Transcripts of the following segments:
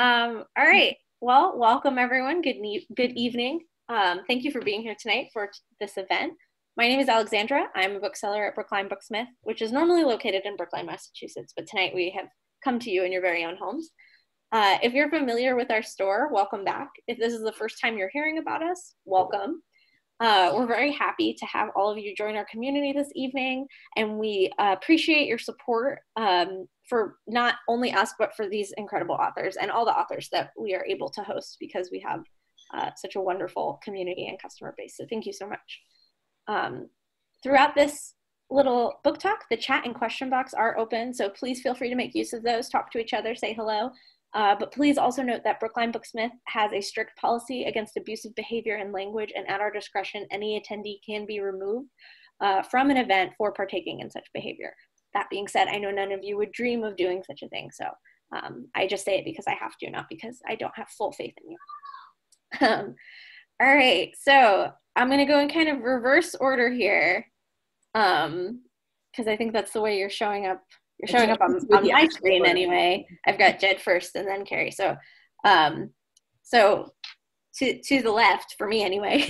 All right. Well, welcome everyone. Good evening. Thank you for being here tonight for this event. My name is Alexandra. I'm a bookseller at Brookline Booksmith, which is normally located in Brookline, Massachusetts, but tonight we have come to you in your very own homes. If you're familiar with our store, welcome back. If this is the first time you're hearing about us, welcome. We're very happy to have all of you join our community this evening, and we appreciate your support for not only us, but for these incredible authors and all the authors that we are able to host, because we have such a wonderful community and customer base. So thank you so much. Throughout this little book talk, the chat and question box are open, so please feel free to make use of those, talk to each other, say hello. But please also note that Brookline Booksmith has a strict policy against abusive behavior and language, and at our discretion, any attendee can be removed from an event for partaking in such behavior. That being said, I know none of you would dream of doing such a thing, so I just say it because I have to, not because I don't have full faith in you. All right, so I'm going to go in kind of reverse order here, because I think that's the way you're showing up. You're showing up on my screen anyway. I've got Jaed first and then Kerri. So so to the left, for me anyway,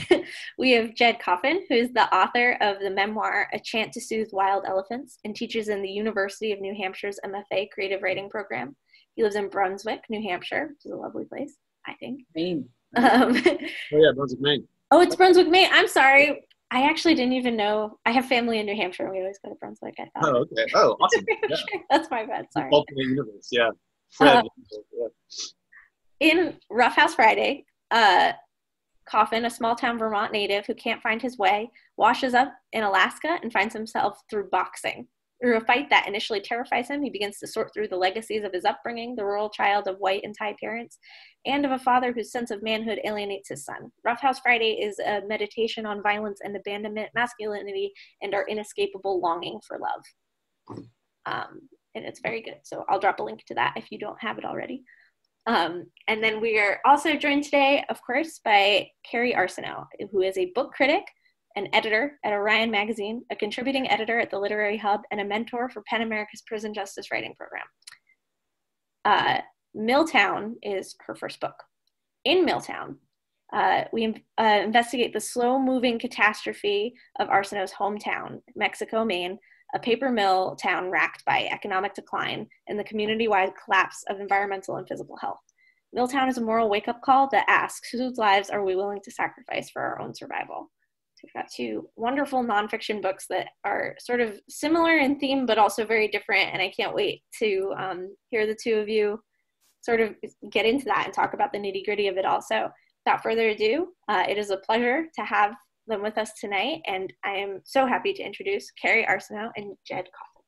we have Jaed Coffin, who is the author of the memoir, A Chant to Soothe Wild Elephants, and teaches in the University of New Hampshire's MFA Creative Writing Program. He lives in Brunswick, New Hampshire, which is a lovely place, I think. Maine. Oh yeah, Brunswick, Maine. Oh, it's Brunswick, Maine. I'm sorry. I actually didn't even know. I have family in New Hampshire, and we always go to Brunswick, I thought. Oh, okay. Oh, awesome. Yeah. That's my bad, sorry. Universe, yeah. In Roughhouse Friday, Coffin, a small-town Vermont native who can't find his way, washes up in Alaska and finds himself through boxing. Through a fight that initially terrifies him, he begins to sort through the legacies of his upbringing, the rural child of white and Thai parents, and of a father whose sense of manhood alienates his son. Roughhouse Friday is a meditation on violence and abandonment, masculinity, and our inescapable longing for love. And it's very good, so I'll drop a link to that if you don't have it already. And then we are also joined today, of course, by Kerri Arsenault, who is a book critic, an editor at Orion Magazine, a contributing editor at the Literary Hub, and a mentor for PEN America's Prison Justice Writing Program. Mill Town is her first book. In Mill Town, we investigate the slow-moving catastrophe of Arsenault's hometown, Mexico, Maine, a paper mill town racked by economic decline and the community-wide collapse of environmental and physical health. Mill Town is a moral wake-up call that asks, whose lives are we willing to sacrifice for our own survival? We've got two wonderful nonfiction books that are sort of similar in theme, but also very different. And I can't wait to hear the two of you sort of get into that and talk about the nitty gritty of it all. So without further ado, it is a pleasure to have them with us tonight. And I am so happy to introduce Kerri Arsenault and Jaed Coffin.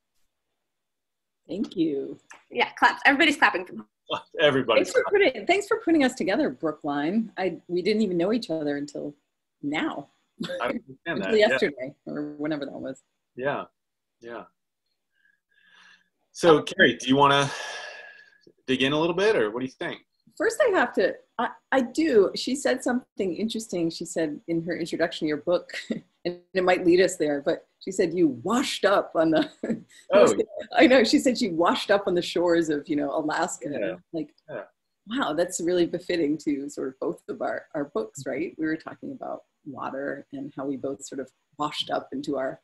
Thank you. Yeah, claps. Everybody's clapping from home. Everybody. Thanks for putting us together, Brookline. We didn't even know each other until now. I understand that. Yesterday, yeah. Or whenever that was. Yeah, yeah. So, Kerri, do you want to dig in a little bit, or what do you think? First, I have to, I do. She said something interesting. She said in her introduction to your book, and it might lead us there, but she said you washed up on the, oh, I know, she said she washed up on the shores of, you know, Alaska. Yeah. Like, yeah. Wow, that's really befitting to sort of both of our books, right? We were talking about water and how we both sort of washed up into our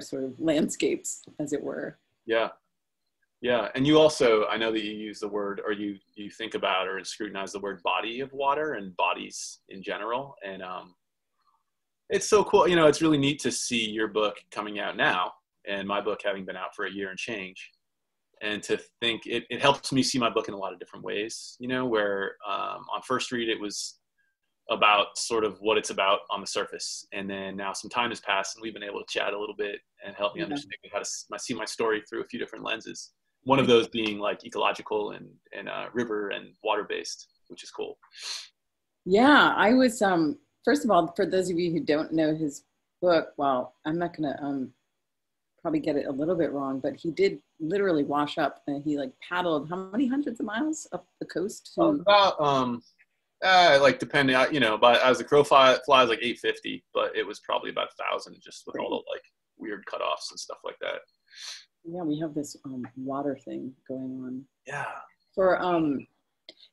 sort of landscapes, as it were. Yeah, yeah. And you also, I know that you use the word, or you think about or scrutinize the word body of water and bodies in general. And it's so cool. You know, it's really neat to see your book coming out now and my book having been out for a year and change. And to think, it helps me see my book in a lot of different ways, you know, where on first read it was about sort of what it's about on the surface, and then now some time has passed and we've been able to chat a little bit and help me understand how to see my story through a few different lenses, one of those being like ecological and river and water based, which is cool. Yeah, I was first of all, for those of you who don't know his book, well, I'm not gonna probably get it a little bit wrong, but he did literally wash up, and he like paddled how many hundreds of miles up the coast? About like depending, you know, but as the crow flies, like 850, but it was probably about 1,000, just with all the like weird cutoffs and stuff like that. Yeah, we have this water thing going on. Yeah. For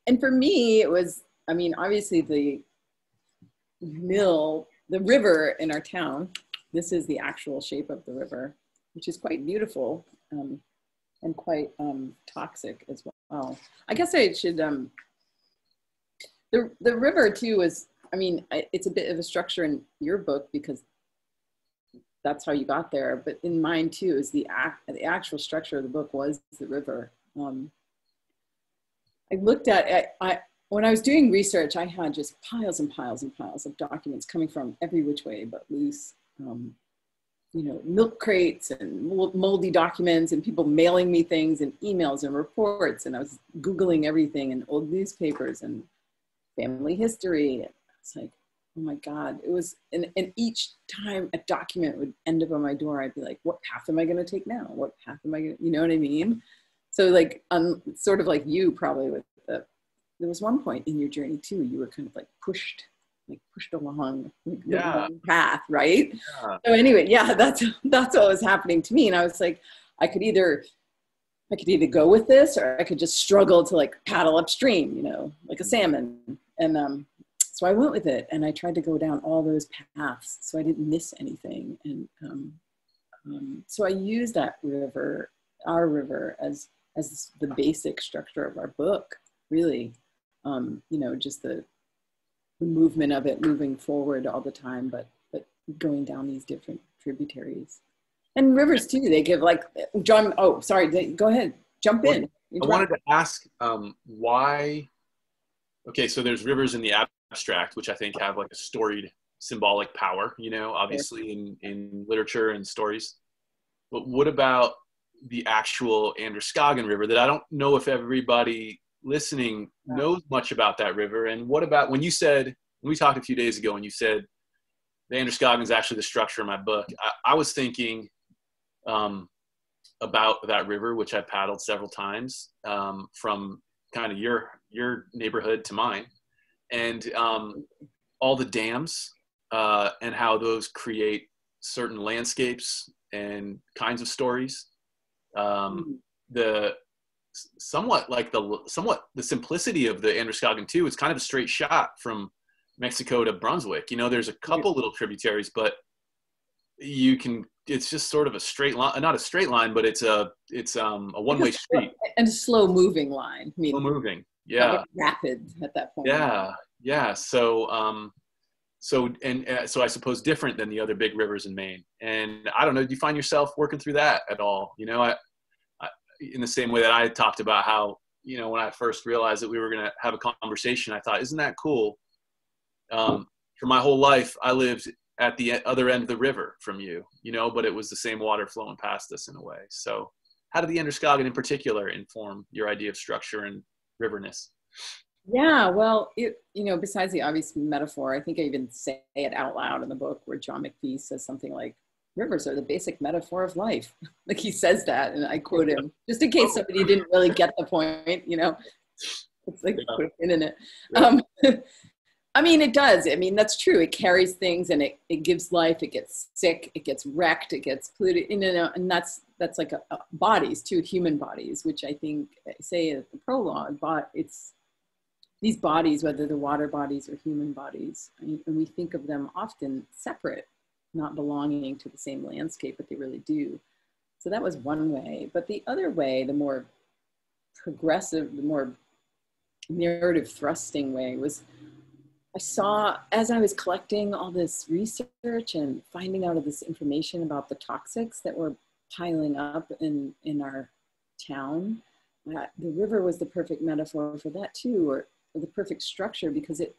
And for me, it was, I mean, obviously the mill, the river in our town, this is the actual shape of the river, which is quite beautiful and quite toxic as well. I guess I should, the river too was, I mean, it's a bit of a structure in your book because that's how you got there, but in mine too is the actual structure of the book was the river. I looked at, when I was doing research, I had just piles and piles and piles of documents coming from every which way but loose. You know, milk crates and moldy documents and people mailing me things and emails and reports, and I was Googling everything and old newspapers and family history. It's like, oh my God, it was, and each time a document would end up on my door, I'd be like, what path am I going to take now? What path am I going to, you know what I mean? So like, sort of like you probably with the, there was one point in your journey too, you were kind of like pushed along the path, right? Yeah. So anyway, yeah, that's what was happening to me. And I was like, I could either go with this or I could just struggle to like paddle upstream, you know, like a salmon. And so I went with it and I tried to go down all those paths so I didn't miss anything. And so I used that river, our river, as the basic structure of our book, really. You know, just the movement of it, moving forward all the time, but going down these different tributaries. And rivers too, they give like, John, oh, sorry, go ahead, jump in. I wanted to ask why, okay, so there's rivers in the abstract, which I think have like a storied symbolic power, you know, obviously in literature and stories. But what about the actual Androscoggin River that I don't know if everybody listening knows much about that river? And what about when you said, when we talked a few days ago and you said the Androscoggin is actually the structure of my book, I was thinking about that river, which I paddled several times from kind of your neighborhood to mine, and all the dams and how those create certain landscapes and kinds of stories. Somewhat the simplicity of the Androscoggin too. It's kind of a straight shot from Mexico to Brunswick. You know, there's a couple little tributaries, but you can, it's just sort of a straight line, not a straight line, but it's a one-way street. And a slow moving line. I mean, slow moving. Yeah. Like rapid at that point. Yeah. Yeah. So, so I suppose different than the other big rivers in Maine. And I don't know, do you find yourself working through that at all? You know, in the same way that I talked about how, you know, when I first realized that we were going to have a conversation, I thought, isn't that cool? For my whole life, I lived at the other end of the river from you, you know, but it was the same water flowing past us in a way. So how did the Androscoggin in particular inform your idea of structure and riverness? Yeah, well, you know, besides the obvious metaphor, I think I even say it out loud in the book where John McPhee says something like, rivers are the basic metaphor of life. Like he says that, and I quote him, just in case somebody didn't really get the point, you know, it's like put a pin in it. I mean, it does. I mean, that's true. It carries things and it gives life, it gets sick, it gets wrecked, it gets polluted, you know, and that's like bodies too, human bodies, which I think say in the prologue, but it's these bodies, whether they're water bodies or human bodies, and we think of them often separate, not belonging to the same landscape, but they really do. So that was one way. But the other way, the more progressive, the more narrative thrusting way was, I saw as I was collecting all this research and finding out of this information about the toxics that were piling up in our town, that the river was the perfect metaphor for that too, or the perfect structure, because it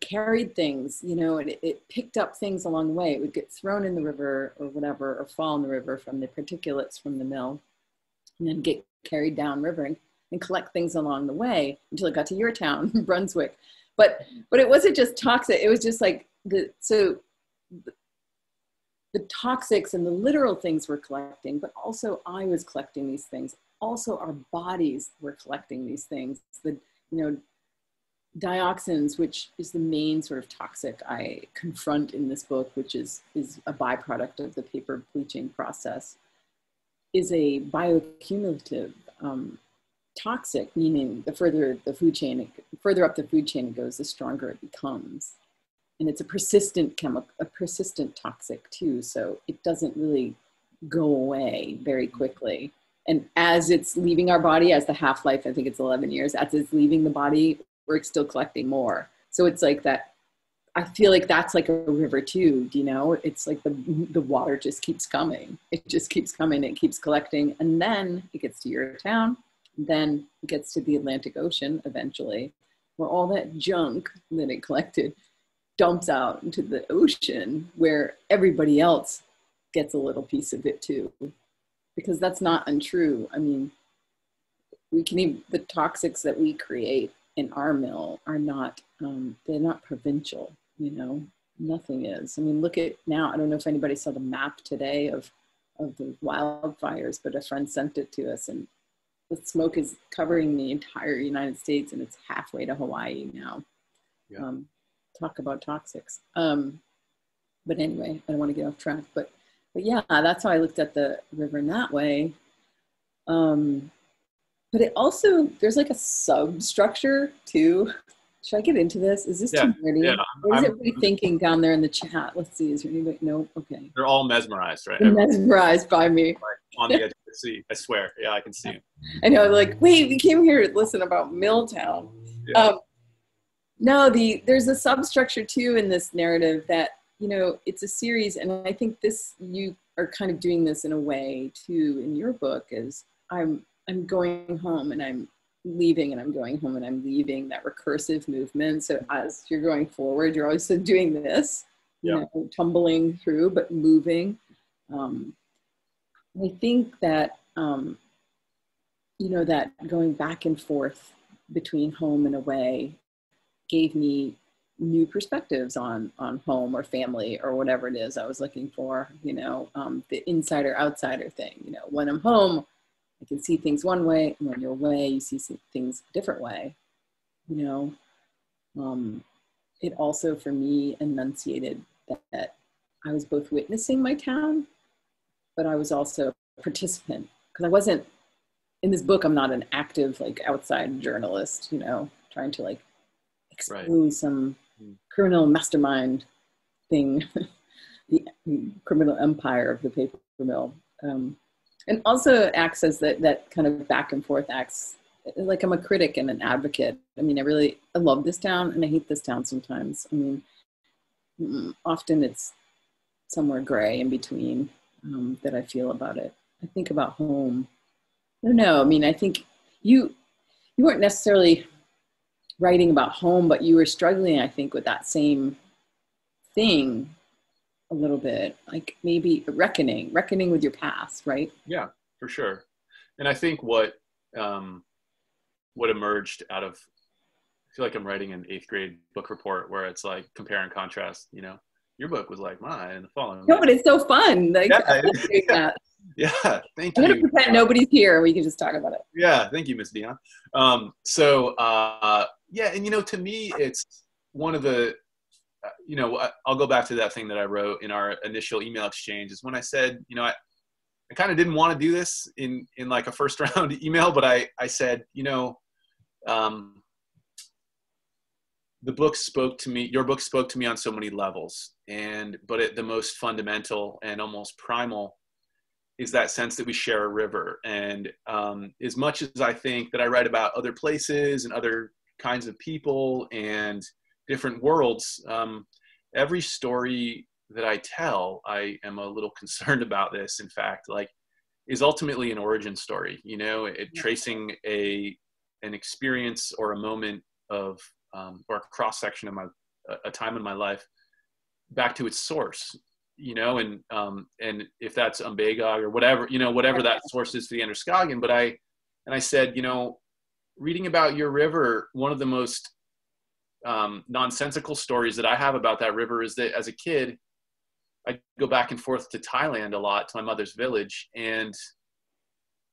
carried things, you know, and it picked up things along the way. It would get thrown in the river or whatever, or fall in the river from the particulates from the mill, and then get carried down river and collect things along the way until it got to your town, Brunswick. But it wasn't just toxic. It was just like the toxics and the literal things we're collecting, but also I was collecting these things. Also our bodies were collecting these things, the, you know, dioxins, which is the main sort of toxic I confront in this book, which is a byproduct of the paper bleaching process, is a bioaccumulative toxic, meaning the further the food chain, further up the food chain it goes, the stronger it becomes. And it's a persistent chemical, a persistent toxic too. So it doesn't really go away very quickly. And as it's leaving our body, as the half-life, I think it's 11 years, as it's leaving the body, we're still collecting more. So it's like that, I feel like that's like a river too, you know? It's like the water just keeps coming. It just keeps coming, it keeps collecting. And then it gets to your town, then it gets to the Atlantic Ocean eventually, where all that junk that it collected dumps out into the ocean, where everybody else gets a little piece of it too. Because that's not untrue. I mean, we can even, the toxics that we create in our mill are not, they're not provincial, you know, nothing is. I mean, look at now, I don't know if anybody saw the map today of the wildfires, but a friend sent it to us, and the smoke is covering the entire United States, and it's halfway to Hawaii now. Yeah. Talk about toxics. But anyway, I don't want to get off track, but yeah, that's how I looked at the river in that way. But it also, there's like a substructure too. Should I get into this? Is this too nerdy? Yeah, what is everybody thinking down there in the chat? Let's see, is there anybody? No, okay. They're all mesmerized, right? They're mesmerized by me. Like on the edge of the sea, I swear. Yeah, I can see them. I know, like, wait, we came here to listen about Mill Town. Yeah. No, there's a substructure too in this narrative that, you know, it's a series, and I think this, you are kind of doing this in a way too in your book, is I'm going home and I'm leaving, and I'm going home and I'm leaving, that recursive movement. So as you're going forward, you're also doing this, you know, tumbling through, but moving. I think that, you know, that going back and forth between home and away gave me new perspectives on home or family or whatever it is I was looking for, you know, the insider outsider thing. You know, when I'm home, I can see things one way, and when you're away, you see things a different way, you know. It also, for me, enunciated that I was both witnessing my town, but I was also a participant, because I wasn't, in this book, I'm not an active, like, outside journalist, you know, trying to, like, expose some criminal mastermind thing, the criminal empire of the paper mill. And also acts as that kind of back and forth acts, like I'm a critic and an advocate. I mean, I love this town and I hate this town sometimes. I mean, often it's somewhere gray in between that I feel about it. I think about home. I don't know. I mean, I think you weren't necessarily writing about home, but you were struggling, I think, with that same thing a little bit, like maybe reckoning with your past, right? Yeah, for sure. And I think what emerged out of, I feel like I'm writing an 8th grade book report where it's like compare and contrast, you know. Your book was like mine and the following. No, but it's so fun. Like, I love doing that. Yeah, thank you. I'm going to pretend nobody's here. We can just talk about it. Yeah, thank you, Ms. Dion. Yeah, and you know, to me, it's one of the, you know, I'll go back to that thing that I wrote in our initial email exchange, is when I said, you know, I kind of didn't want to do this in like a first round email, but I said, you know, the book spoke to me, your book spoke to me on so many levels, but at the most fundamental and almost primal is that sense that we share a river. And as much as I think that I write about other places and other kinds of people and different worlds, every story that I tell, I am a little concerned about this, in fact, like, is ultimately an origin story, you know, tracing an experience or a moment of, or a cross-section of a time in my life back to its source, you know, and if that's Umbagog or whatever, you know, whatever that source is for the Androscoggin. But I said, you know, reading about your river, one of the most nonsensical stories that I have about that river is that as a kid, I go back and forth to Thailand a lot, to my mother's village. And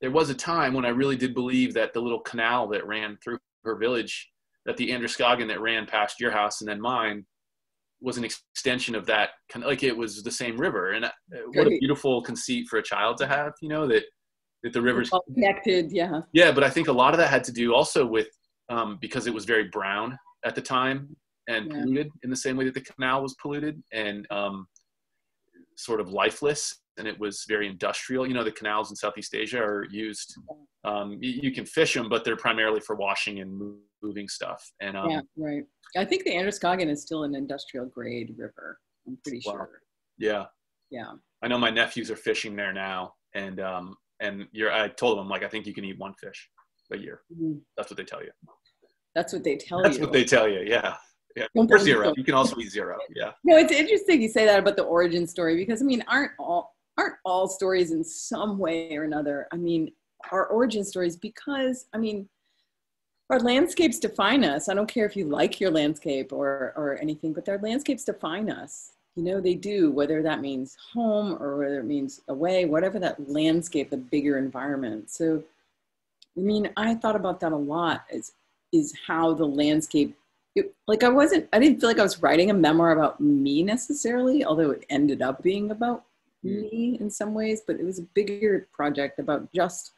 there was a time when I really did believe that the little canal that ran through her village, that the Androscoggin that ran past your house and then mine, was an extension of that, kind of like it was the same river. And what a beautiful conceit for a child to have, you know, that that the rivers connected. Yeah. Yeah. But I think a lot of that had to do also with, because it was very brown at the time and polluted in the same way that the canal was polluted and sort of lifeless. And it was very industrial. You know, the canals in Southeast Asia are used, you can fish them, but they're primarily for washing and moving stuff. And yeah, right. I think the Androscoggin is still an industrial grade river. I'm pretty sure. Yeah. Yeah. I know my nephews are fishing there now. And I told them, like, I think you can eat one fish a year. Mm-hmm. That's what they tell you. That's what they tell you. That's what they tell you. Yeah. Yeah. Or zero. You can also eat zero. Yeah. No, it's interesting you say that about the origin story, because I mean, aren't all stories in some way or another, I mean, our origin stories, because I mean, our landscapes define us. I don't care if you like your landscape or anything, but their landscapes define us. You know, they do, whether that means home or whether it means away, whatever that landscape, the bigger environment. So, I mean, I thought about that a lot is how the landscape, I didn't feel like I was writing a memoir about me necessarily, although it ended up being about me in some ways, but it was a bigger project about just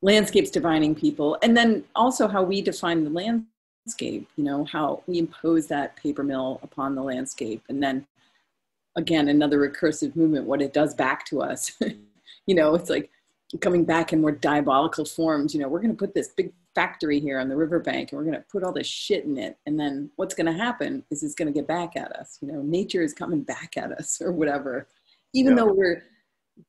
landscapes defining people. And then also how we define the landscape, you know, how we impose that paper mill upon the landscape. And then again, another recursive movement, what it does back to us, you know, it's like coming back in more diabolical forms, you know, we're going to put this big factory here on the riverbank and we're going to put all this shit in it. And then what's going to happen is it's going to get back at us, you know, nature is coming back at us or whatever, even though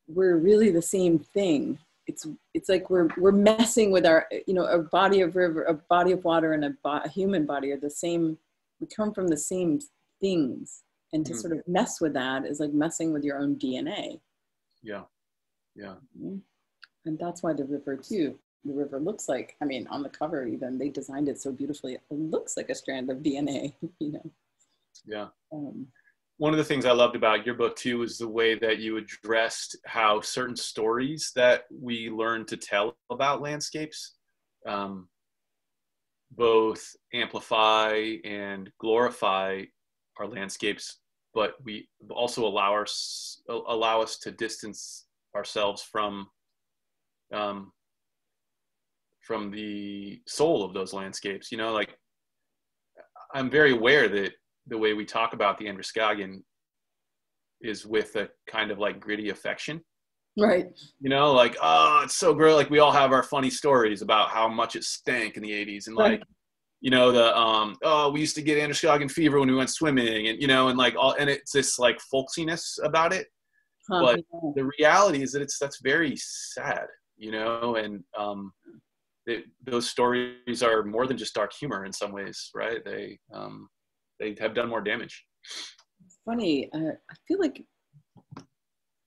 we're really the same thing. It's like we're messing with our, you know, a body of river, a body of water, and a human body are the same. We come from the same things, and to sort of mess with that is like messing with your own DNA. Yeah, yeah. And that's why the river too. The river looks like, I mean, on the cover even, they designed it so beautifully. It looks like a strand of DNA, you know. Yeah. One of the things I loved about your book too is the way that you addressed how certain stories that we learn to tell about landscapes both amplify and glorify our landscapes, but we also allow us to distance ourselves from the soul of those landscapes. You know, like I'm very aware that the way we talk about the Androscoggin is with a kind of like gritty affection. Right. You know, like, oh, it's so great. Like we all have our funny stories about how much it stank in the 80s. And like, you know, the, oh, we used to get Androscoggin fever when we went swimming and, you know, and like all, and it's this like folksiness about it. Huh, but the reality is that that's very sad, you know? And those stories are more than just dark humor in some ways, right? They have done more damage. It's funny. I feel like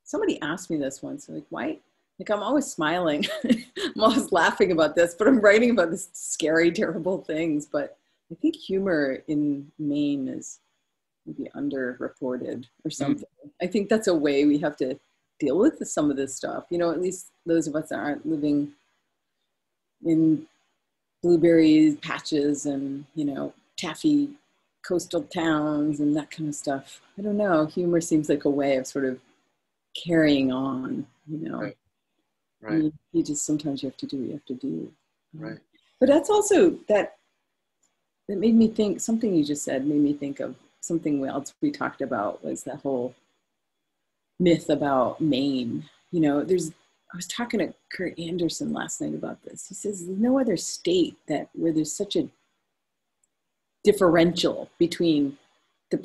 somebody asked me this once. Like, why? Like, I'm always smiling. I'm always laughing about this, but I'm writing about this scary, terrible things. But I think humor in Maine is maybe underreported or something. I think that's a way we have to deal with some of this stuff. You know, at least those of us that aren't living in blueberry patches and, you know, taffy coastal towns and that kind of stuff. I don't know. Humor seems like a way of sort of carrying on, you know. Right. Right. You just sometimes you have to do what you have to do. Right. But that's also that made me think, something you just said made me think of something else we talked about, was that whole myth about Maine. You know, I was talking to Kurt Anderson last night about this. He says there's no other state where there's such a differential between the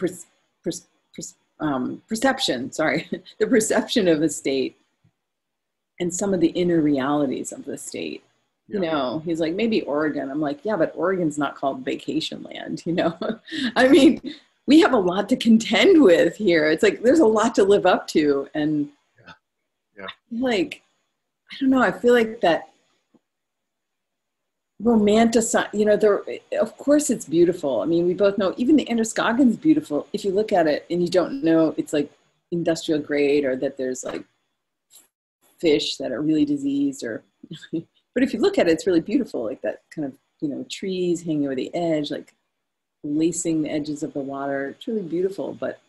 perception of a state and some of the inner realities of the state. Yeah. You know, he's like, maybe Oregon. I'm like, yeah, but Oregon's not called vacation land, you know? I mean, we have a lot to contend with here. It's like, there's a lot to live up to. And I don't know, I feel like that romanticize, you know, of course it's beautiful. I mean, we both know even the Androscoggin's beautiful if you look at it and you don't know it's like industrial grade or that there's like fish that are really diseased or, but if you look at it, it's really beautiful. Like that kind of, you know, trees hanging over the edge, like lacing the edges of the water. It's really beautiful, but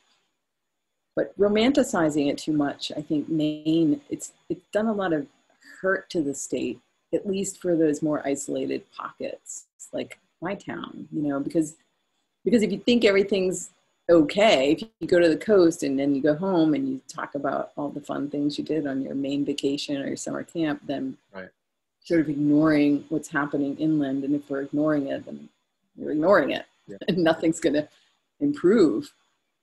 romanticizing it too much, I think Maine, it's done a lot of hurt to the state, at least for those more isolated pockets, like my town, you know, because if you think everything's okay, if you go to the coast and then you go home and you talk about all the fun things you did on your Maine vacation or your summer camp, then right. Sort of ignoring what's happening inland. And if we're ignoring it, then we're ignoring it. Yeah. And nothing's going to improve.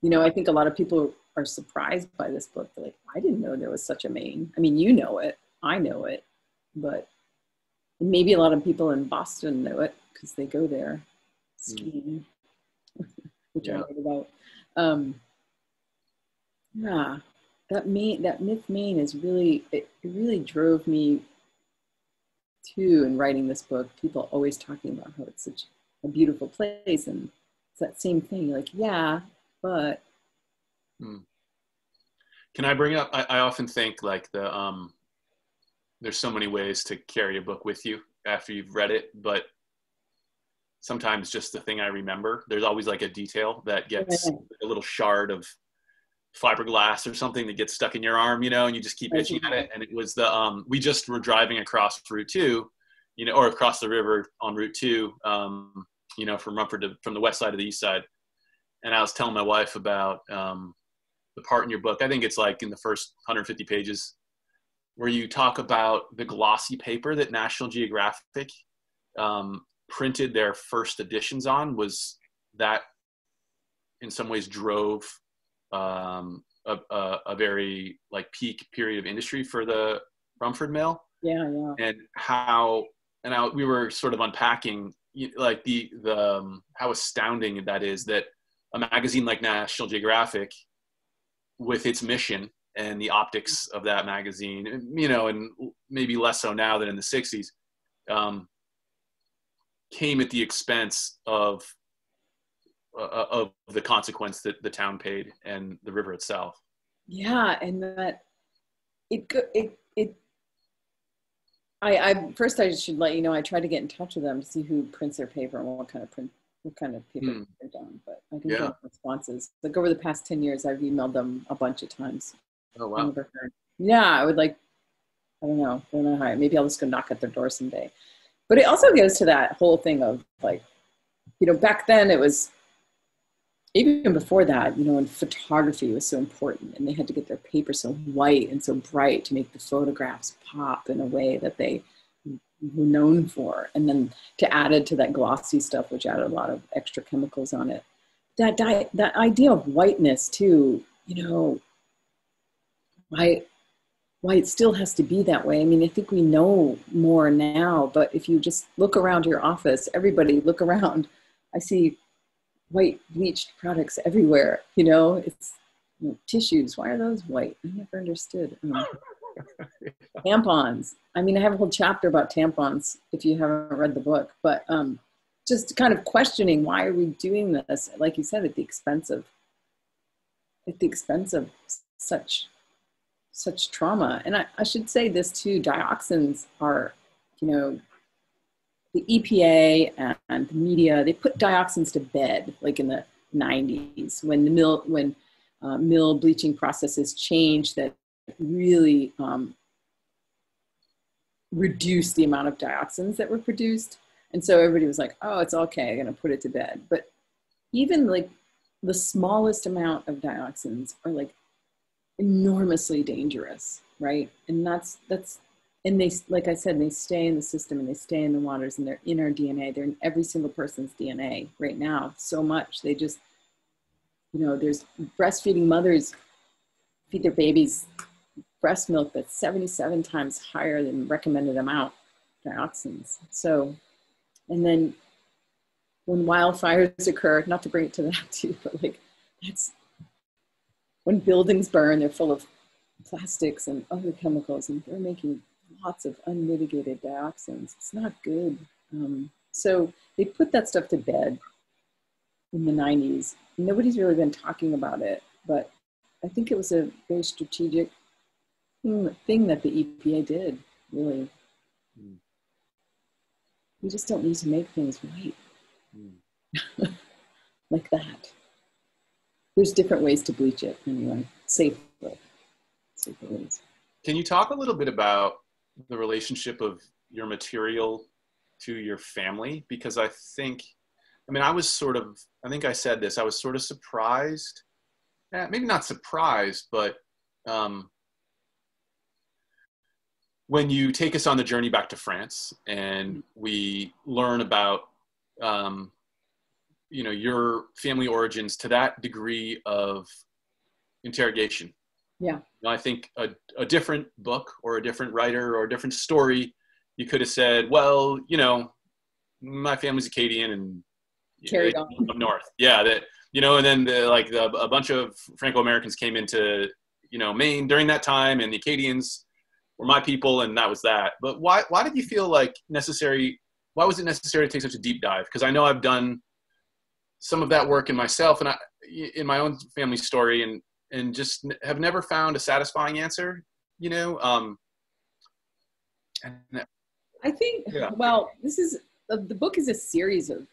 You know, I think a lot of people are surprised by this book. They're like, I didn't know there was such a Maine. I mean, you know it, I know it, but maybe a lot of people in Boston know it because they go there skiing, which I wrote about. Yeah, that myth Maine is really, it really drove me to, in writing this book, people always talking about how it's such a beautiful place. And it's that same thing, like, yeah, but. Mm. Can I bring up, I often think like the, there's so many ways to carry a book with you after you've read it, but sometimes just the thing I remember, there's always like a detail that gets a little shard of fiberglass or something that gets stuck in your arm, you know, and you just keep itching at it. And it was the, we just were driving across Route 2, you know, or across the river on Route 2, you know, from Rumford from the west side to the east side. And I was telling my wife about the part in your book, I think it's like in the first 150 pages, where you talk about the glossy paper that National Geographic printed their first editions on, was that in some ways drove a very like peak period of industry for the Rumford Mill. Yeah, yeah. And how, we were sort of unpacking like the how astounding that is that a magazine like National Geographic with its mission and the optics of that magazine, you know, and maybe less so now than in the 60s, came at the expense of the consequence that the town paid and the river itself. Yeah, and that first I should let you know, I tried to get in touch with them to see who prints their paper and what kind of paper they're done, but I didn't get responses. Like over the past 10 years, I've emailed them a bunch of times. Oh, wow. Yeah, I would like, I don't know how, maybe I'll just go knock at their door someday. But it also goes to that whole thing of like, you know, back then it was, even before that, you know, and photography was so important and they had to get their paper so white and so bright to make the photographs pop in a way that they were known for. And then to add it to that glossy stuff, which added a lot of extra chemicals on it. That idea of whiteness too, you know, why it still has to be that way. I mean, I think we know more now, but if you just look around your office, everybody look around, I see white bleached products everywhere, you know, it's you know, tissues. Why are those white? I never understood. Tampons. I mean, I have a whole chapter about tampons if you haven't read the book, but just kind of questioning why are we doing this, like you said, at the expense of such trauma. And I should say this too, dioxins are, you know, the EPA and the media, they put dioxins to bed, like in the 90s, when the mill bleaching processes changed that really reduced the amount of dioxins that were produced. And so everybody was like, oh, it's okay, I'm gonna put it to bed. But even like the smallest amount of dioxins are like enormously dangerous, right? And and they, like I said, they stay in the system and they stay in the waters and they're in our DNA. They're in every single person's DNA right now, so much. They just, you know, there's breastfeeding mothers feed their babies breast milk that's 77 times higher than recommended amount dioxins. So, and then when wildfires occur, not to bring it to that too, but like that's, when buildings burn, they're full of plastics and other chemicals and they're making lots of unmitigated dioxins. It's not good. So they put that stuff to bed in the 90s. Nobody's really been talking about it, but I think it was a very strategic thing that the EPA did, really. Mm. We just don't need to make things white like that. There's different ways to bleach it, anyway, safely. Can you talk a little bit about the relationship of your material to your family, because I think, I mean, I was sort of, I think I said this, I was sort of surprised, maybe not surprised, but when you take us on the journey back to France and we learn about, you know, your family origins to that degree of interrogation. Yeah. I think a different book or a different writer or a different story, you could have said, well, you know, my family's Acadian and carried on up north. Yeah. That, you know, and then a bunch of Franco-Americans came into, you know, Maine during that time, and the Acadians were my people, and that was that. But why did you feel like necessary? Why was it necessary to take such a deep dive? Because I know I've done some of that work in myself and in my own family story, and just have never found a satisfying answer, you know? I think, yeah. Well, this is, the book is a series of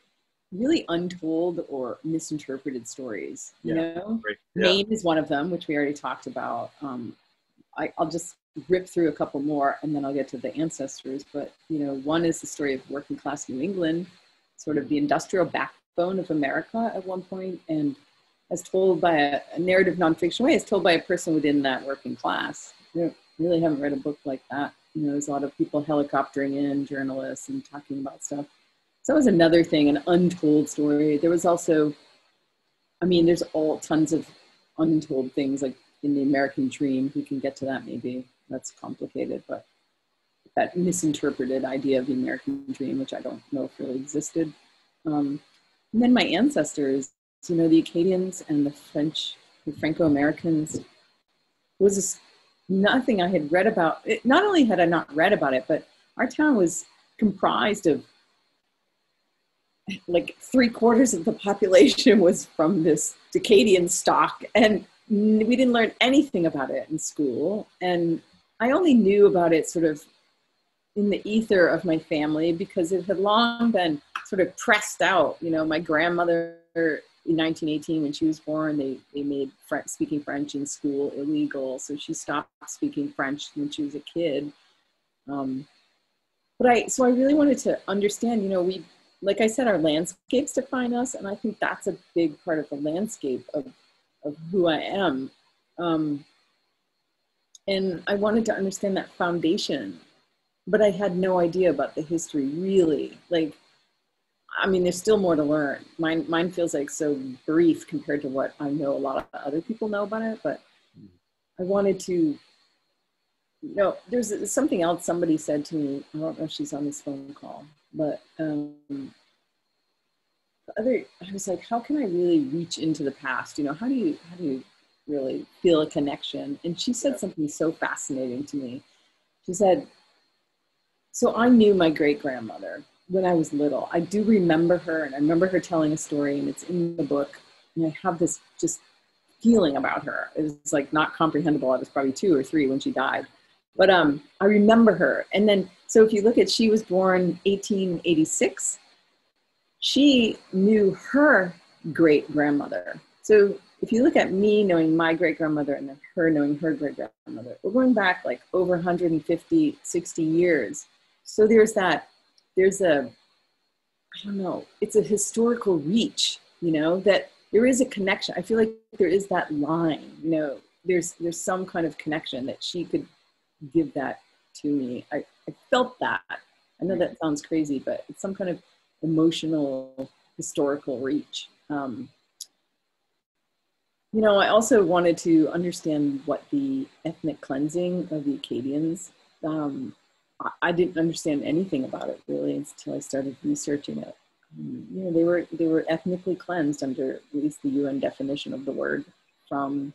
really untold or misinterpreted stories, you know? Right. Yeah. Maine is one of them, which we already talked about. I'll just rip through a couple more and then I'll get to the ancestors. But, you know, one is the story of working class New England, sort of the industrial backbone of America at one point, and as told by a narrative nonfiction way, as told by a person within that working class. I really haven't read a book like that. You know, there's a lot of people helicoptering in, journalists, and talking about stuff. So that was another thing, an untold story. There was also, I mean, there's all tons of untold things, like in the American Dream. We can get to that maybe. That's complicated, but that misinterpreted idea of the American Dream, which I don't know if really existed. And then my ancestors, you know, the Acadians and the French, the Franco-Americans, was nothing I had read about. It, not only had I not read about it, but our town was comprised of, like, 3/4 of the population was from this Acadian stock, and we didn't learn anything about it in school. And I only knew about it sort of in the ether of my family, because it had long been sort of pressed out. You know, my grandmother, in 1918, when she was born, they made speaking French in school illegal. So she stopped speaking French when she was a kid. So I really wanted to understand, you know, we, like I said, our landscapes define us. And I think that's a big part of the landscape of who I am. And I wanted to understand that foundation, but I had no idea about the history, really. Like, I mean, there's still more to learn. Mine feels like so brief compared to what I know a lot of other people know about it, but I wanted to, you know, there's something else somebody said to me. I don't know if she's on this phone call, but I was like, how can I really reach into the past? You know, how do you really feel a connection? And she said something so fascinating to me. She said, so I knew my great-grandmother when I was little. I do remember her, and I remember her telling a story, and it's in the book, and I have this just feeling about her. It was like not comprehensible. I was probably 2 or 3 when she died, but I remember her. And then, so if you look at, she was born 1886. She knew her great-grandmother. So if you look at me knowing my great-grandmother and then her knowing her great-grandmother, we're going back like over 150, 60 years. So there's that, I don't know, it's a historical reach, you know, that there is a connection. I feel like there is that line, you know, there's some kind of connection that she could give that to me. I felt that. I know that sounds crazy, but it's some kind of emotional, historical reach. You know, I also wanted to understand what the ethnic cleansing of the Acadians, I didn't understand anything about it really until I started researching it. You know, they were ethnically cleansed under at least the UN definition of the word from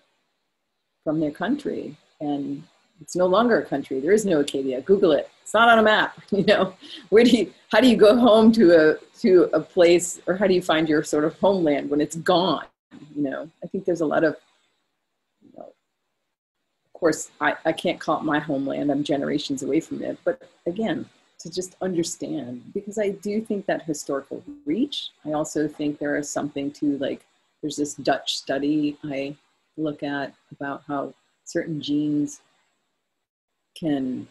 their country, and it's no longer a country. There is no Acadia. Google it. It's not on a map. You know, how do you go home to a place, or how do you find your sort of homeland when it's gone? You know, I think there's a lot of, of course, I can't call it my homeland, I'm generations away from it, but again, to just understand, because I do think that historical reach, I also think there is something to, like, there's this Dutch study I look at about how certain genes can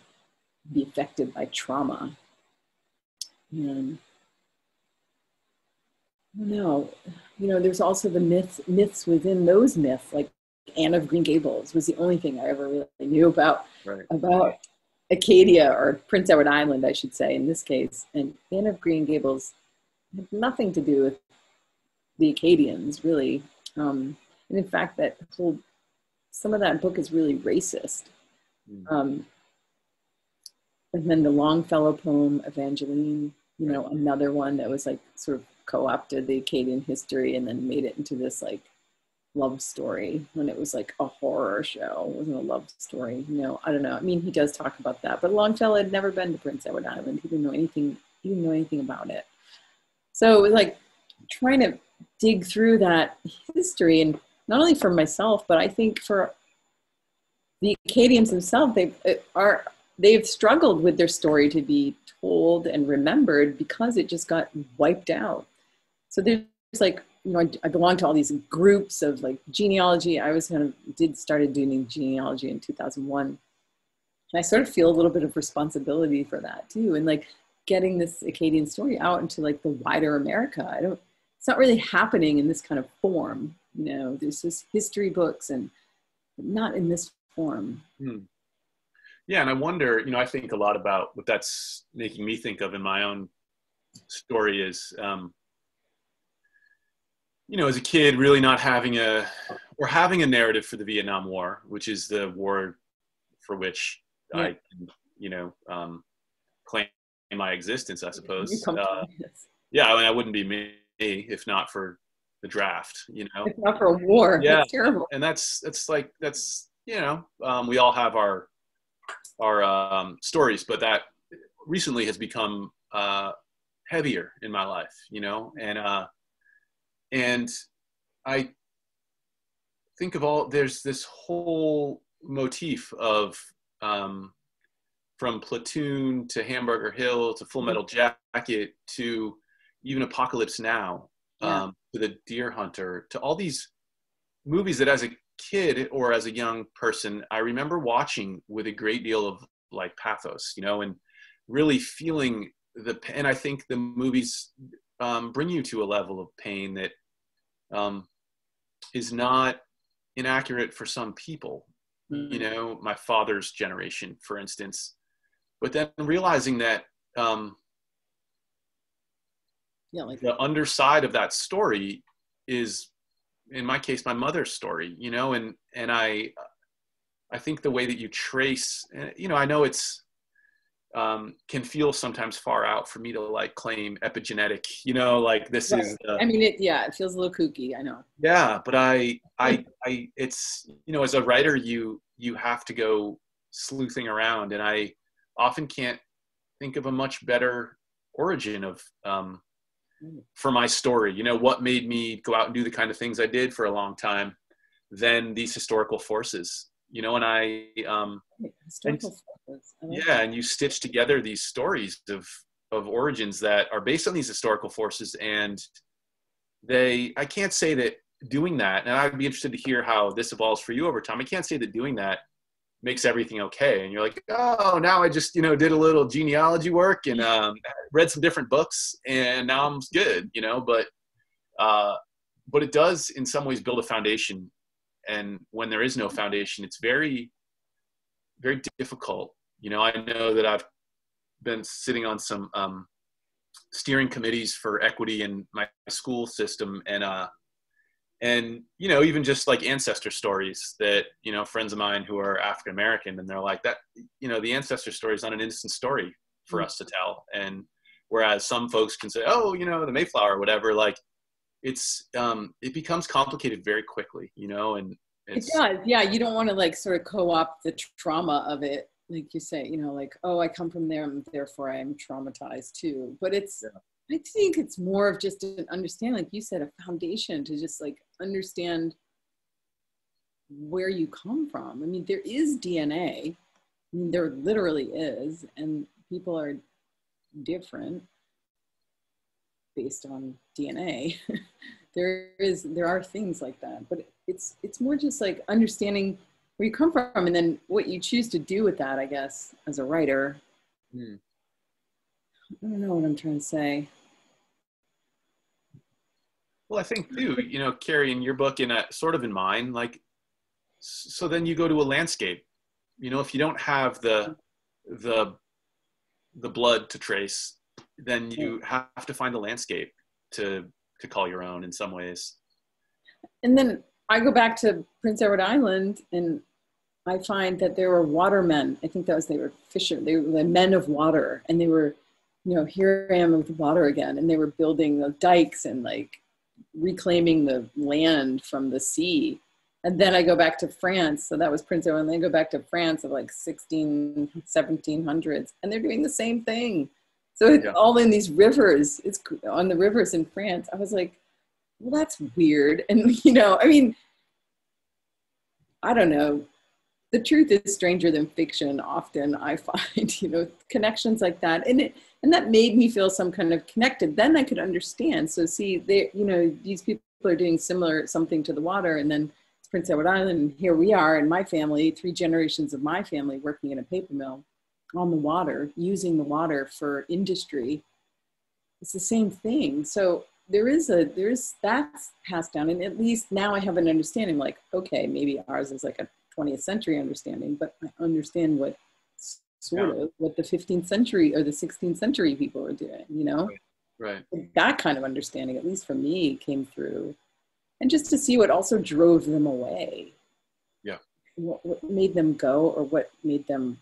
be affected by trauma. And I don't know, there's also the myths within those myths, like Anne of Green Gables was the only thing I ever really knew about Acadia, or Prince Edward Island, I should say, in this case. And Anne of Green Gables had nothing to do with the Acadians, really. And in fact, that whole, some of that book is really racist. Mm. And then the Longfellow poem, Evangeline, another one that was like sort of co-opted the Acadian history and then made it into this like love story, when it was like a horror show. It wasn't a love story, I don't know. I mean, he does talk about that, but Longfellow had never been to Prince Edward Island. He didn't know anything about it. So it was like trying to dig through that history, and not only for myself, but I think for the Acadians themselves, they've struggled with their story to be told and remembered because it just got wiped out. So there's like, I belong to all these groups of like genealogy. I was started doing genealogy in 2001. And I sort of feel a little bit of responsibility for that too. And like getting this Acadian story out into like the wider America. It's not really happening in this kind of form. There's just history books and not in this form. Hmm. Yeah. And I wonder, I think a lot about what that's making me think of in my own story is, as a kid, really not having having a narrative for the Vietnam War, which is the war for which I, claim my existence, I suppose. Yeah, I mean, I wouldn't be me if not for the draft, If not for a war, yeah. That's terrible. And we all have our stories, but that recently has become heavier in my life, And I think there's this whole motif of, from Platoon to Hamburger Hill to Full Metal Jacket to even Apocalypse Now, to The Deer Hunter, to all these movies that as a kid or as a young person, I remember watching with a great deal of like pathos, and really feeling and I think the movies bring you to a level of pain that is not inaccurate for some people, my father's generation, for instance, but then realizing that the underside of that story is, in my case, my mother's story, and I think the way that you trace, I know it's can feel sometimes far out for me to like claim epigenetic, this right. is. I mean, it feels a little kooky. I know. Yeah. But I it's, as a writer, you have to go sleuthing around, and I often can't think of a much better origin of, for my story, what made me go out and do the kind of things I did for a long time than these historical forces. And I, and you stitch together these stories of origins that are based on these historical forces, and I can't say that doing that, and I'd be interested to hear how this evolves for you over time. I can't say that doing that makes everything okay. And you're like, oh, now I just, did a little genealogy work and read some different books, and now I'm good, but it does in some ways build a foundation. And when there is no foundation, it's very, very difficult. I know that I've been sitting on some steering committees for equity in my school system, and even just like ancestor stories that, friends of mine who are African American, and they're like that, the ancestor story is not an innocent story for us to tell. And whereas some folks can say, oh, the Mayflower or whatever, like, it's it becomes complicated very quickly, and it does. Yeah, you don't want to like sort of co-opt the trauma of it, like you say, like, oh, I come from there, and therefore I am traumatized too. But it's, I think it's more of just an understanding, like you said, a foundation to just like understand where you come from. I mean, there is DNA, there literally is, and people are different based on DNA. there are things like that, but it's more just like understanding where you come from and then what you choose to do with that, I guess, as a writer, I don't know what I'm trying to say. Well, I think too, you know, Kerri, in your book and sort of in mine, like, so then you go to a landscape, you know, if you don't have the blood to trace, then you have to find a landscape to call your own in some ways. And then I go back to Prince Edward Island and I find that there were watermen. I think that was, they were fishermen, they were the men of water, and they were, you know, here I am with the water again. And they were building the dikes and like reclaiming the land from the sea. And then I go back to France. So that was Prince Edward. And then I go back to France of like 1700s. And they're doing the same thing. So it's all in these rivers. It's on the rivers in France. I was like, well, that's weird. And, you know, I mean, I don't know. The truth is stranger than fiction often, I find, you know, connections like that. And that made me feel some kind of connected. Then I could understand. So see, they, you know, these people are doing similar something to the water. And then it's Prince Edward Island. And here we are in my family, 3 generations of my family working in a paper mill on the water, using the water for industry. It's the same thing. So there's that's passed down. And at least now I have an understanding, like, okay, maybe ours is like a 20th century understanding, but I understand what sort of what the 15th century or the 16th century people are doing, you know? Right. That kind of understanding, at least for me, came through. And just to see what also drove them away. Yeah. What made them go, or what made them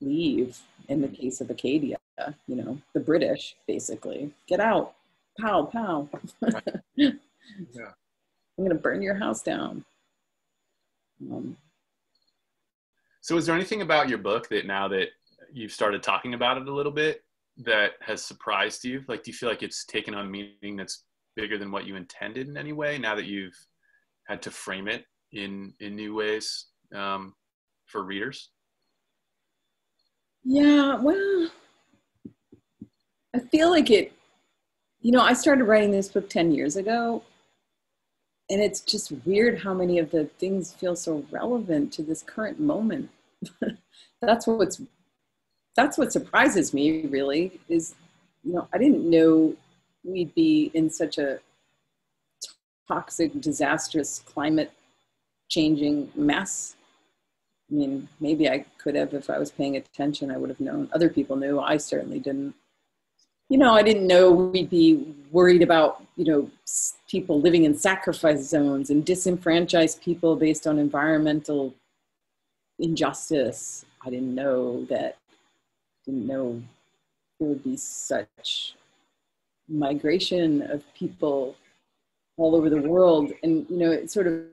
leave, in the case of Acadia, you know, the British, basically. Get out. Pow, pow. Right. Yeah. I'm going to burn your house down. So is there anything about your book that now that you've started talking about it a little bit that has surprised you? Like, do you feel like it's taken on meaning that's bigger than what you intended in any way now that you've had to frame it in new ways for readers? Yeah, well, I feel like it, you know, I started writing this book 10 years ago. And it's just weird how many of the things feel so relevant to this current moment. That's what surprises me, really, is, you know, I didn't know we'd be in such a toxic, disastrous, climate-changing mess. I mean, maybe I could have, if I was paying attention, I would have known. Other people knew. I certainly didn't. You know, I didn't know we'd be worried about, you know, people living in sacrifice zones and disenfranchised people based on environmental injustice. I didn't know that, didn't know there would be such migration of people all over the world. And, you know, it sort of,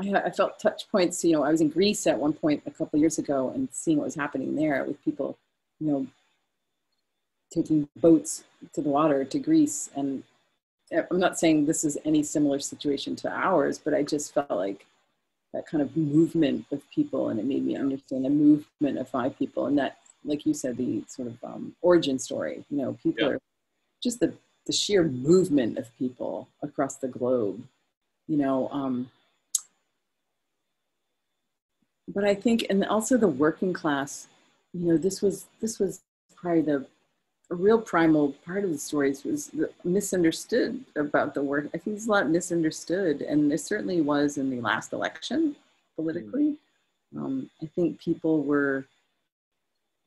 I felt touch points, you know, I was in Greece at one point a couple of years ago and seeing what was happening there with people, you know, taking boats to the water to Greece. And I'm not saying this is any similar situation to ours, but I just felt like that kind of movement of people, and it made me understand the movement of 5 people. And that, like you said, the sort of origin story, you know, people are just the sheer movement of people across the globe, you know. But I think, and also the working class, you know, this was probably a real primal part of the stories was misunderstood about the work. I think there's a lot misunderstood, and there certainly was in the last election politically. I think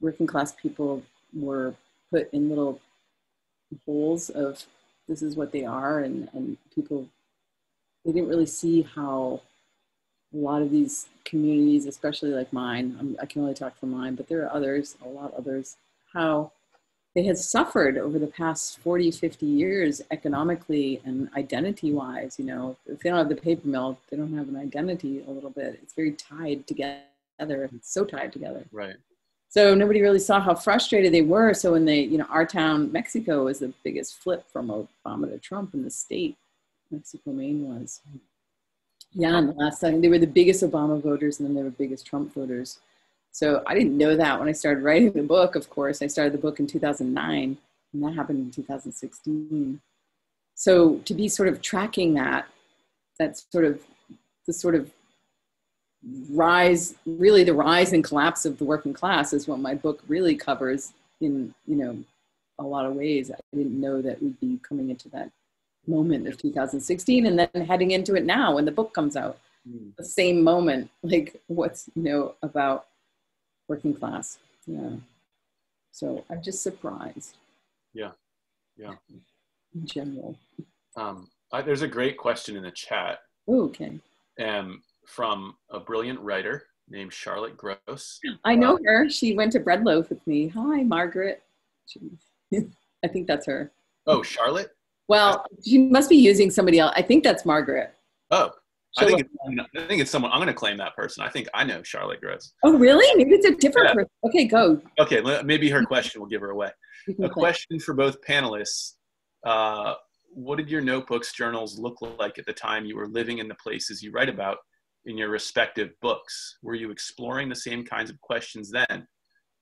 working class people were put in little holes of this is what they are, and people, they didn't really see how a lot of these communities, especially like mine, I can only talk for mine, but there are others, a lot others, how they had suffered over the past 40, 50 years economically and identity-wise. You know, if they don't have the paper mill, they don't have an identity a little bit. It's very tied together. It's so tied together. Right. So nobody really saw how frustrated they were. So when they, you know, our town, Mexico, was the biggest flip from Obama to Trump in the state. Mexico, Maine was. Yeah, and the last time, they were the biggest Obama voters, and then they were the biggest Trump voters. So I didn't know that when I started writing the book, of course. I started the book in 2009, and that happened in 2016. So to be sort of tracking that, that's sort of the sort of rise, really the rise and collapse of the working class is what my book really covers in, you know, a lot of ways. I didn't know that we'd be coming into that moment of 2016 and then heading into it now when the book comes out. The same moment, like what's, you know, about working class. Yeah. So I'm just surprised. Yeah. Yeah. In general. There's a great question in the chat. Ooh, okay. From a brilliant writer named Charlotte Gross. I know her. She went to Bread Loaf with me. Hi, Margaret. I think that's her. Oh, Charlotte? Well, she must be using somebody else. I think that's Margaret. Oh, I think it's someone. I'm going to claim that person. I think I know Charlotte Gross. Oh, really? Maybe it's a different person. Okay, go. Okay, maybe her question will give her away. A question for both panelists. What did your notebooks, journals look like at the time you were living in the places you write about in your respective books? Were you exploring the same kinds of questions then?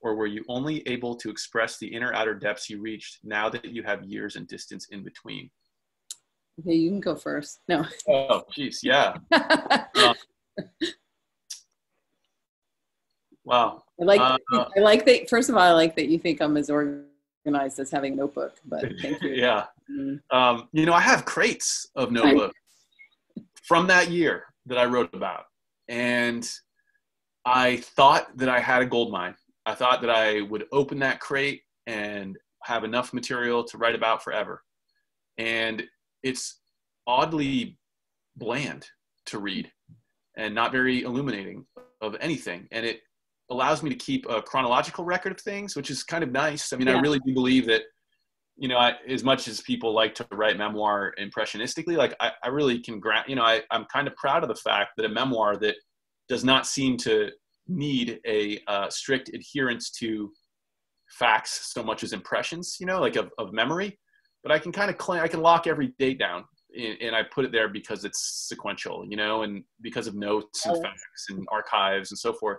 Or were you only able to express the inner outer depths you reached now that you have years and distance in between? Okay, you can go first. No. Oh, geez, yeah. Wow. I like that, first of all, I like that you think I'm as organized as having a notebook, but thank you. Yeah. You know, I have crates of notebooks from that year that I wrote about. And I thought that I had a gold mine. I thought that I would open that crate and have enough material to write about forever. And it's oddly bland to read and not very illuminating of anything. And it allows me to keep a chronological record of things, which is kind of nice. I mean, yeah. I really do believe that, you know, as much as people like to write memoir impressionistically, like I really can, you know, I'm kind of proud of the fact that a memoir that does not seem to need a strict adherence to facts so much as impressions, you know, like of memory. But I can kind of claim, I can lock every date down and I put it there because it's sequential, you know, and because of notes and facts and archives and so forth.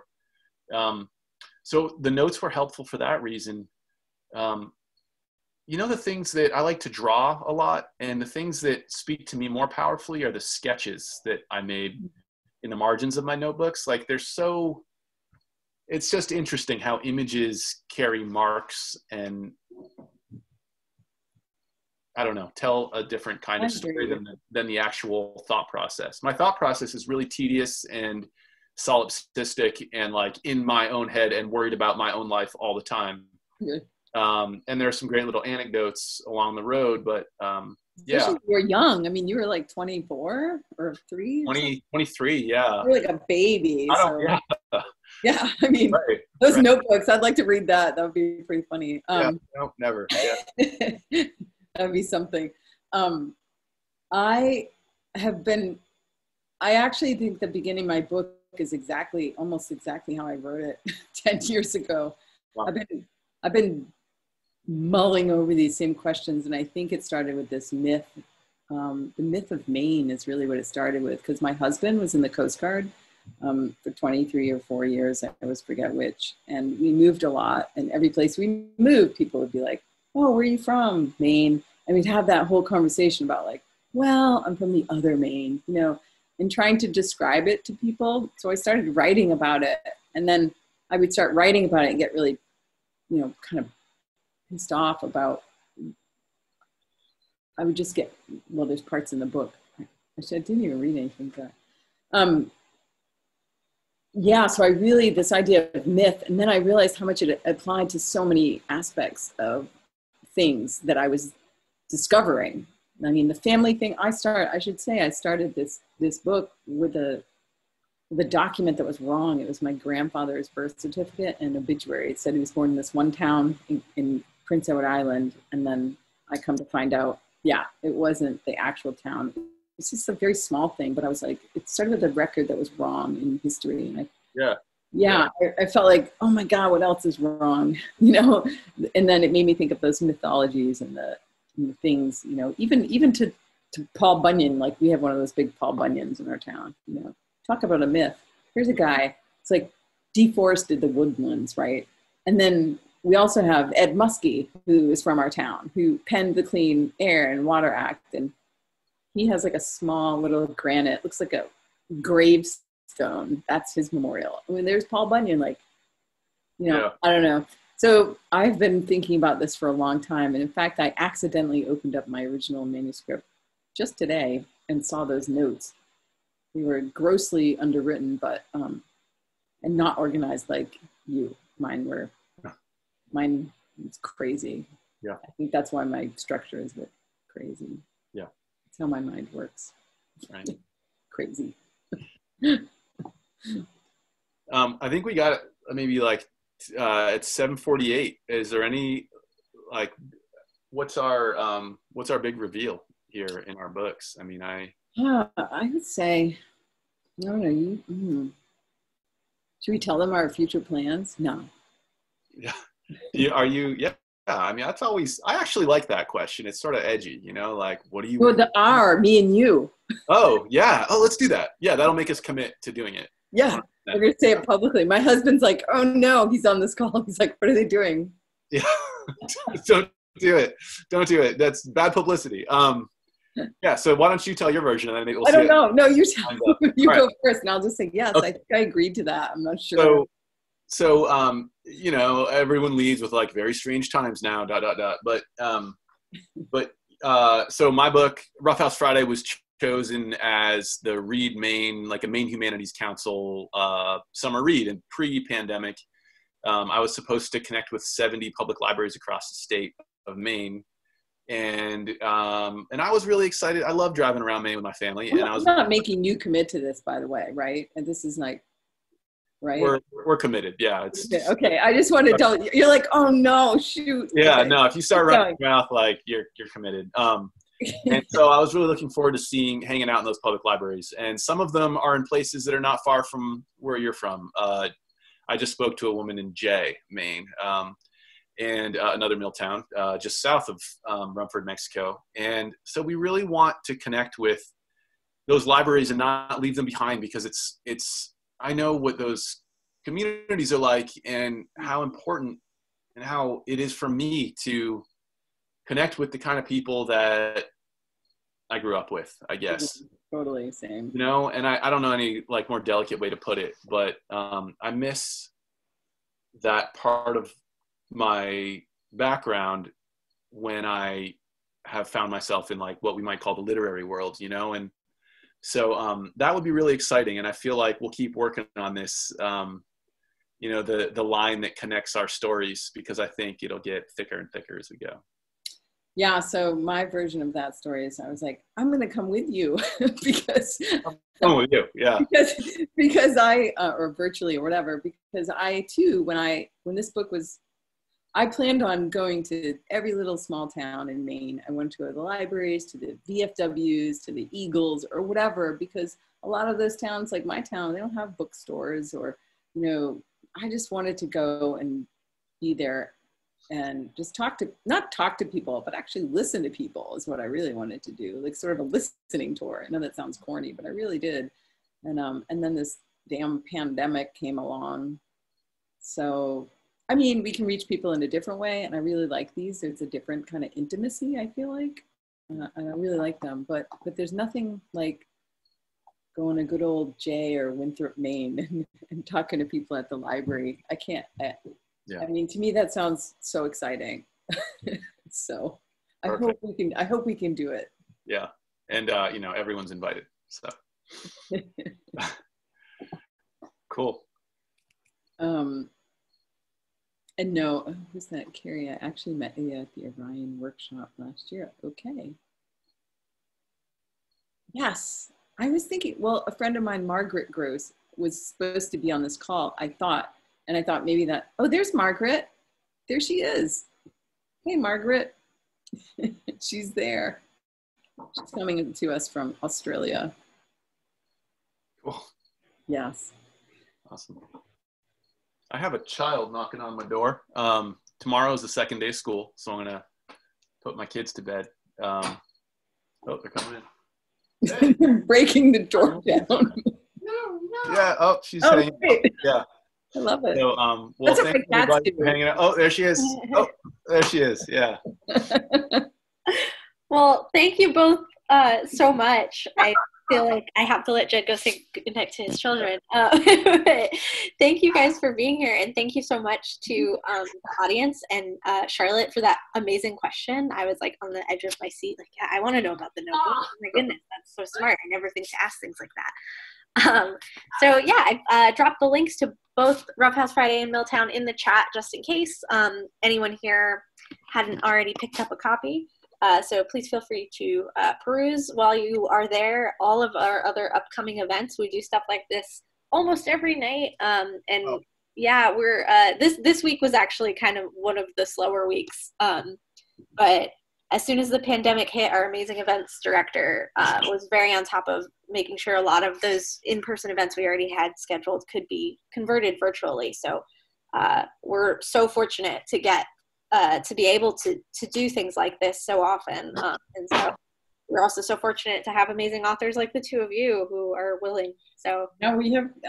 So the notes were helpful for that reason. You know, the things that I like to draw a lot and the things that speak to me more powerfully are the sketches that I made in the margins of my notebooks. Like they're so, it's just interesting how images carry marks and, I don't know, tell a different kind of story than the actual thought process. My thought process is really tedious and solipsistic and like in my own head and worried about my own life all the time. Yeah. And there are some great little anecdotes along the road, but yeah. Especially you were young. I mean, you were like 24 or 3? 23, yeah. You were like a baby. Yeah, I mean, right, those notebooks, I'd like to read that. That would be pretty funny. Yeah, no, never. Yeah. That'd be something. I actually think the beginning of my book is almost exactly how I wrote it 10 years ago. Wow. I've been mulling over these same questions, and I think it started with this myth. The myth of Maine is really what it started with, because my husband was in the Coast Guard for 23 or 4 years, I always forget which, and we moved a lot, and every place we moved, people would be like, oh, where are you from? Maine. And we'd have that whole conversation about like, well, I'm from the other Maine, you know, and trying to describe it to people. So I started writing about it. And then I would start writing about it and get really, you know, kind of pissed off about, I would just get, well, there's parts in the book. Actually, I didn't even read anything back. Yeah, so I really, this idea of myth, and then I realized how much it applied to so many aspects of things that I was discovering. I mean, the family thing, I started this book with the document that was wrong. It was my grandfather's birth certificate and obituary. It said he was born in this one town in Prince Edward Island, and then I come to find out, yeah, it wasn't the actual town. It's just a very small thing, but I was like, it started with a record that was wrong in history. And I felt like, oh my God, what else is wrong? You know, and then it made me think of those mythologies and the things, you know, even to Paul Bunyan, like we have one of those big Paul Bunyans in our town, you know, talk about a myth. Here's a guy, it's like deforested the woodlands, right? And then we also have Ed Muskie, who is from our town, who penned the Clean Air and Water Act, and he has like a small little granite, looks like a grave stone. That's his memorial. I mean, there's Paul Bunyan, like, you know, yeah. I don't know. So I've been thinking about this for a long time. And in fact, I accidentally opened up my original manuscript just today and saw those notes. They were grossly underwritten, but, and not organized like you. Mine were, mine was crazy. Yeah. I think that's why my structure is a bit crazy. Yeah. That's how my mind works. Right. Crazy. I think we got maybe like, it's 7:48. Is there any, like, what's our big reveal here in our books? I mean, I would say, I don't know, you, should we tell them our future plans? No. Yeah. Are you, yeah. Yeah, I mean, that's always, I actually like that question. It's sort of edgy, you know, like, what do you? Well, the R, me and you. Oh, yeah. Oh, let's do that. Yeah, that'll make us commit to doing it. Yeah, we're going to say it publicly. My husband's like, oh, no, he's on this call. He's like, what are they doing? Yeah, don't do it. Don't do it. That's bad publicity. Yeah, so why don't you tell your version? And then we'll I don't know. No, you tell me. You go first, and I'll just say, yes, okay. I think I agreed to that. I'm not sure. So, you know, everyone leads with like very strange times now, ... So my book, Roughhouse Friday, was chosen as the Read Maine, like a Maine Humanities Council summer read. And pre-pandemic, I was supposed to connect with 70 public libraries across the state of Maine. And I was really excited. I love driving around Maine with my family. And I was not making you commit to this, by the way, right? And this is like, right? We're committed. Yeah. It's, okay. I just want to tell you, you're like, oh no, shoot. Yeah. Okay. No, if you start running your mouth, like you're committed. And so I was really looking forward to hanging out in those public libraries. And some of them are in places that are not far from where you're from. I just spoke to a woman in Jay, Maine, and another mill town, just south of Rumford, Mexico. And so we really want to connect with those libraries and not leave them behind, because it's, I know what those communities are like and how important and how it is for me to connect with the kind of people that I grew up with, I guess. Totally same. You know, and I don't know any like more delicate way to put it, but I miss that part of my background when I have found myself in like what we might call the literary world, you know, and so that would be really exciting, and I feel like we'll keep working on this, you know, the line that connects our stories, because I think it'll get thicker and thicker as we go. Yeah, so my version of that story is I was like, I'm going to come with you because... I'm coming with you, yeah. Because I, or virtually or whatever, because I too, when this book was, I planned on going to every little small town in Maine. I went to the libraries, to the VFWs, to the Eagles, or whatever, because a lot of those towns, like my town, they don't have bookstores or, you know, I just wanted to go and be there and just not talk to people, but actually listen to people is what I really wanted to do, like sort of a listening tour. I know that sounds corny, but I really did. And then this damn pandemic came along. So, I mean, we can reach people in a different way, and I really like these. There's a different kind of intimacy, I feel like, and I really like them, but there's nothing like going to good old Jay or Winthrop, Maine, and talking to people at the library. I can't, yeah. I mean, to me, that sounds so exciting. So perfect. I hope we can do it. Yeah, and you know, everyone's invited, so. Cool. And no, who's that, Kerri? I actually met you at the Orion workshop last year. Okay. Yes, I was thinking, well, a friend of mine, Margaret Gross, was supposed to be on this call, I thought. And I thought maybe that, oh, there's Margaret. There she is. Hey, Margaret. She's there. She's coming to us from Australia. Cool. Yes. Awesome. I have a child knocking on my door. Tomorrow is the second day of school, so I'm gonna put my kids to bed. Oh, they're coming in. Hey. Breaking the door down. No. Yeah. Oh, she's hanging out. Yeah. I love it. So, well, thank you everybody for hanging out. Oh, there she is. Oh, there she is. Yeah. Well, thank you both so much. I feel like I have to let Jed go say goodnight to his children. Thank you guys for being here, and thank you so much to the audience and Charlotte for that amazing question. I was like on the edge of my seat, like, yeah, I want to know about the notebook. Oh my goodness, that's so smart. I never think to ask things like that. So yeah, I dropped the links to both Roughhouse Friday and Mill Town in the chat just in case anyone here hadn't already picked up a copy. So please feel free to peruse while you are there. All of our other upcoming events, we do stuff like this almost every night. Yeah, we're this week was actually kind of one of the slower weeks. But as soon as the pandemic hit, our amazing events director was very on top of making sure a lot of those in-person events we already had scheduled could be converted virtually. So we're so fortunate to get to be able to do things like this so often. And so we're also so fortunate to have amazing authors like the two of you who are willing. So now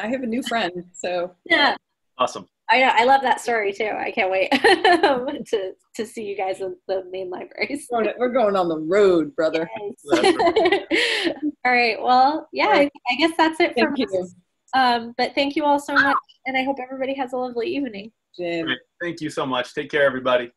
I have a new friend. So yeah. Awesome. I know. I love that story too. I can't wait to see you guys in the Maine libraries. We're going on the road, brother. Yes. All right. Well, yeah, I guess that's it for us. But thank you all so much. And I hope everybody has a lovely evening. Jim. Thank you so much. Take care, everybody.